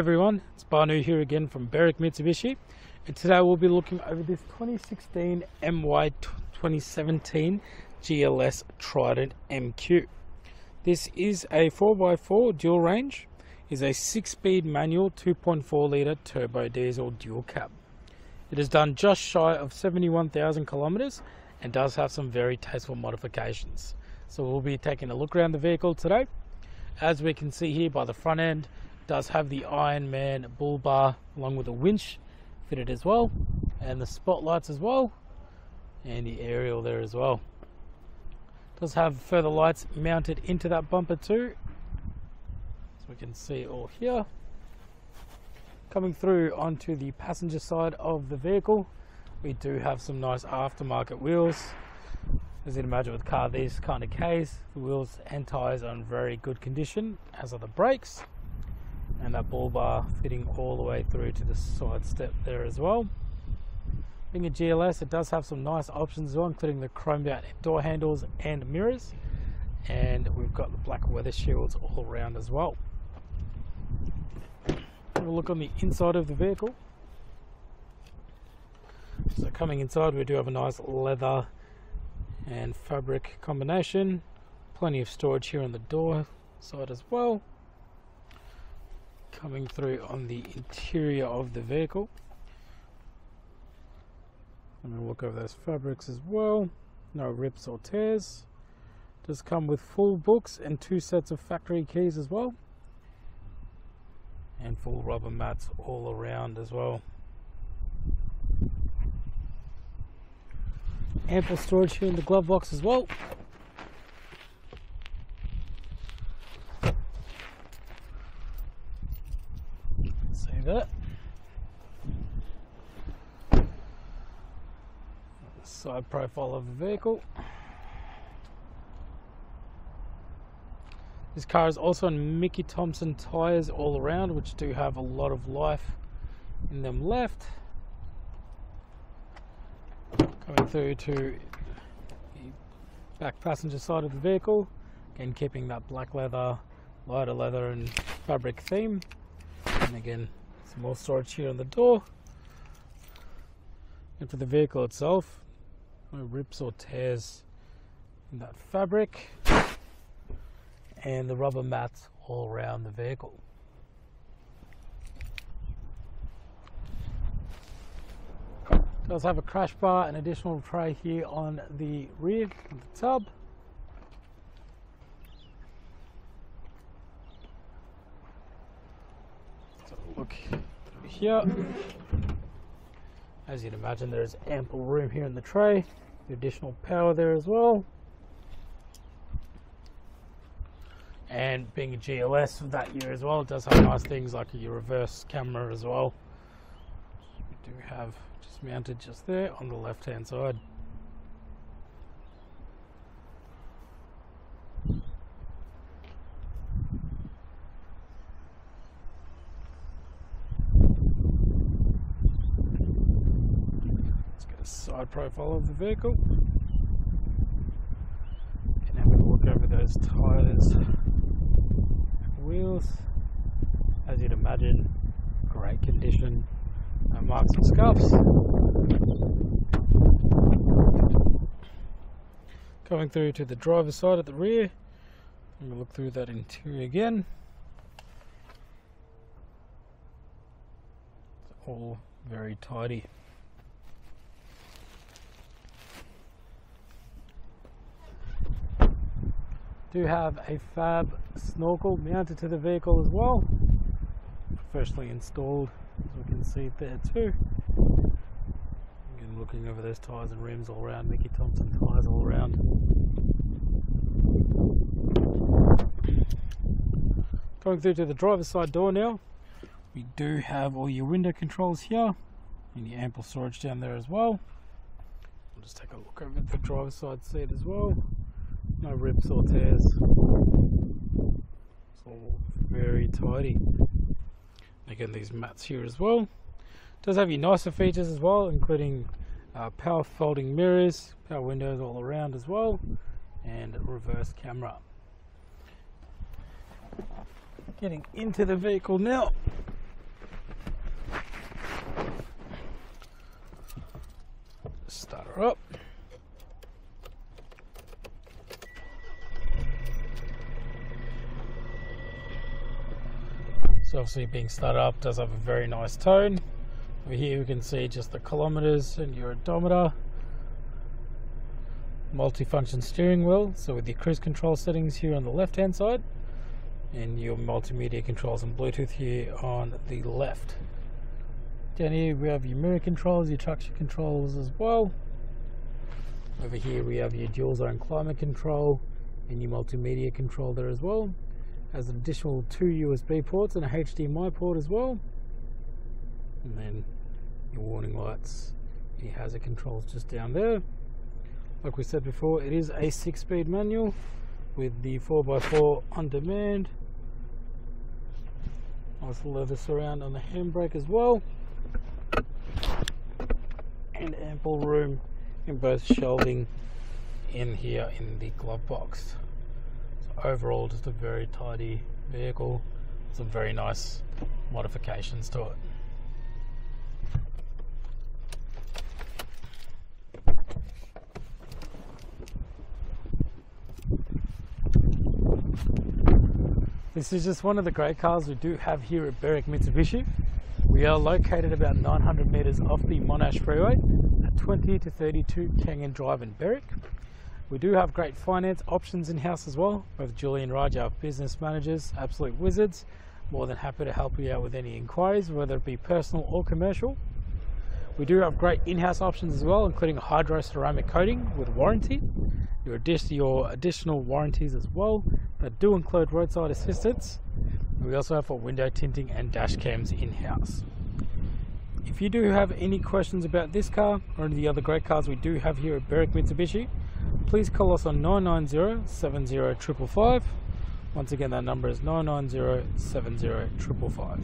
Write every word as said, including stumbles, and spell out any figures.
everyone, it's Barnu here again from Berwick Mitsubishi, and today we'll be looking over this twenty sixteen M Y twenty seventeen G L S Trident M Q. This is a four by four dual range, is a six speed manual two point four litre turbo diesel dual cab. It has done just shy of seventy-one thousand kilometres and does have some very tasteful modifications. So we'll be taking a look around the vehicle today. As we can see here by the front end, it does have the Iron Man bull bar along with a winch fitted as well, and the spotlights as well, and the aerial there as well. It does have further lights mounted into that bumper too, as we can see all here. Coming through onto the passenger side of the vehicle, we do have some nice aftermarket wheels. As you can imagine with the car, these kind of Ks, the wheels and tyres are in very good condition, as are the brakes, and that bull bar fitting all the way through to the side step there as well. Being a G L S, it does have some nice options as well, including the chromed out door handles and mirrors, and we've got the black weather shields all around as well. Have a look on the inside of the vehicle. So coming inside, we do have a nice leather and fabric combination, plenty of storage here on the door side as well. Coming through on the interior of the vehicle, I'm going to look over those fabrics as well. No rips or tears. Does come with full books and two sets of factory keys as well, and full rubber mats all around as well. Ample storage here in the glove box as well. See that? The side profile of the vehicle. This car is also on Mickey Thompson tyres all around, which do have a lot of life in them left. Coming through to the back passenger side of the vehicle, again keeping that black leather, lighter leather and fabric theme, and again some more storage here on the door. And for the vehicle itself, no rips or tears in that fabric, and the rubber mats all around the vehicle. Does have a crash bar and additional tray here on the rear of the tub. So look here. As you'd imagine, there is ample room here in the tray. The additional power there as well. And being a G L S of that year as well, it does have nice things like your reverse camera as well. We do have just mounted just there on the left hand side. Let's get a side profile of the vehicle and have a look over those tires, wheels. As you'd imagine, great condition. No marks and scuffs. Coming through to the driver's side at the rear, I'm going to look through that interior again. It's all very tidy. Do have a fab snorkel mounted to the vehicle as well, professionally installed. As we can see there too. Again, looking over those tyres and rims all around, Mickey Thompson tyres all around. Going through to the driver's side door now, we do have all your window controls here, and your ample storage down there as well. We'll just take a look over the driver's side seat as well. No rips or tears. It's all very tidy. Again, these mats here as well. Does have your nicer features as well, including uh, power folding mirrors, power windows all around as well, and reverse camera. Getting into the vehicle now, up. So obviously being started up does have a very nice tone. Over here we can see just the kilometers and your odometer. Multi-function steering wheel, so with your cruise control settings here on the left hand side, and your multimedia controls and Bluetooth here on the left. Down here we have your mirror controls, your traction controls as well. Over here we have your dual zone climate control and your multimedia control there as well. Has an additional two U S B ports and a H D M I port as well, and then your warning lights, your hazard controls just down there. Like we said before, it is a six-speed manual with the four by four on demand. Nice leather surround on the handbrake as well, and ample room in both shelving in here in the glove box. Overall, just a very tidy vehicle, some very nice modifications to it. This is just one of the great cars we do have here at Berwick Mitsubishi. We are located about nine hundred meters off the Monash Freeway at twenty to thirty-two Kangan Drive in Berwick. We do have great finance options in-house as well. Both Julie and Raj are business managers, absolute wizards. More than happy to help you out with any inquiries, whether it be personal or commercial. We do have great in-house options as well, including hydro ceramic coating with warranty. Your, addition, your additional warranties as well that do include roadside assistance. We also have for window tinting and dash cams in-house. If you do have any questions about this car or any of the other great cars we do have here at Berwick Mitsubishi, please call us on nine nine zero, seven zero five five. Once again, that number is nine nine zero, seven zero five five.